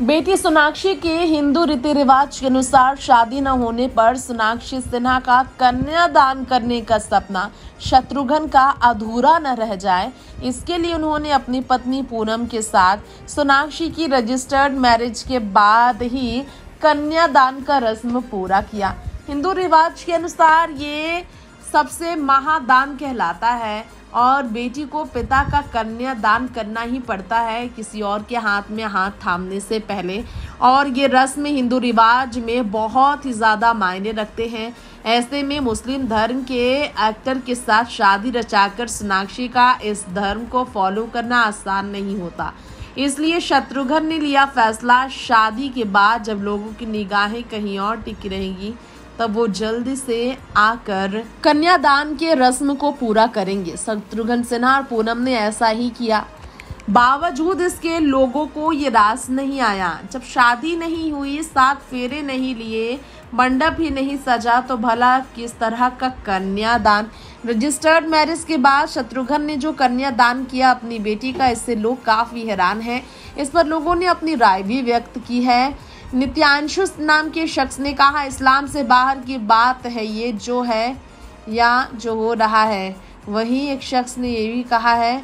बेटी सोनाक्षी के हिंदू रीति रिवाज के अनुसार शादी न होने पर सोनाक्षी सिन्हा का कन्यादान करने का सपना शत्रुघ्न का अधूरा न रह जाए, इसके लिए उन्होंने अपनी पत्नी पूनम के साथ सोनाक्षी की रजिस्टर्ड मैरिज के बाद ही कन्यादान का रस्म पूरा किया। हिंदू रिवाज के अनुसार ये सबसे महादान कहलाता है और बेटी को पिता का कन्यादान करना ही पड़ता है किसी और के हाथ में हाथ थामने से पहले, और ये रस्म हिंदू रिवाज में बहुत ही ज़्यादा मायने रखते हैं। ऐसे में मुस्लिम धर्म के एक्टर के साथ शादी रचाकर सोनाक्षी का इस धर्म को फॉलो करना आसान नहीं होता, इसलिए शत्रुघ्न ने लिया फैसला शादी के बाद जब लोगों की निगाहें कहीं और टिकी रहेंगी तब वो जल्दी से आकर कन्यादान के रस्म को पूरा करेंगे। शत्रुघ्न सिन्हा और पूनम ने ऐसा ही किया। बावजूद इसके लोगों को ये रास नहीं आया। जब शादी नहीं हुई, सात फेरे नहीं लिए, मंडप ही नहीं सजा, तो भला किस तरह का कन्यादान। रजिस्टर्ड मैरिज के बाद शत्रुघ्न ने जो कन्यादान किया अपनी बेटी का, इससे लोग काफ़ी हैरान हैं। इस पर लोगों ने अपनी राय भी व्यक्त की है। नित्यांशुस नाम के शख्स ने कहा, इस्लाम से बाहर की बात है ये जो है या जो हो रहा है। वहीं एक शख्स ने ये भी कहा है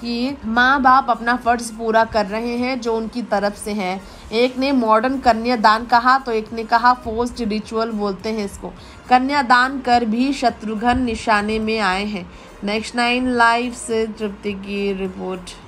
कि माँ बाप अपना फ़र्ज पूरा कर रहे हैं जो उनकी तरफ से हैं। एक ने मॉडर्न कन्यादान कहा तो एक ने कहा फोर्स्ड रिचुअल बोलते हैं इसको। कन्यादान कर भी शत्रुघ्न निशाने में आए हैं। नेक्स्ट 9 लाइव से तृप्ति की रिपोर्ट।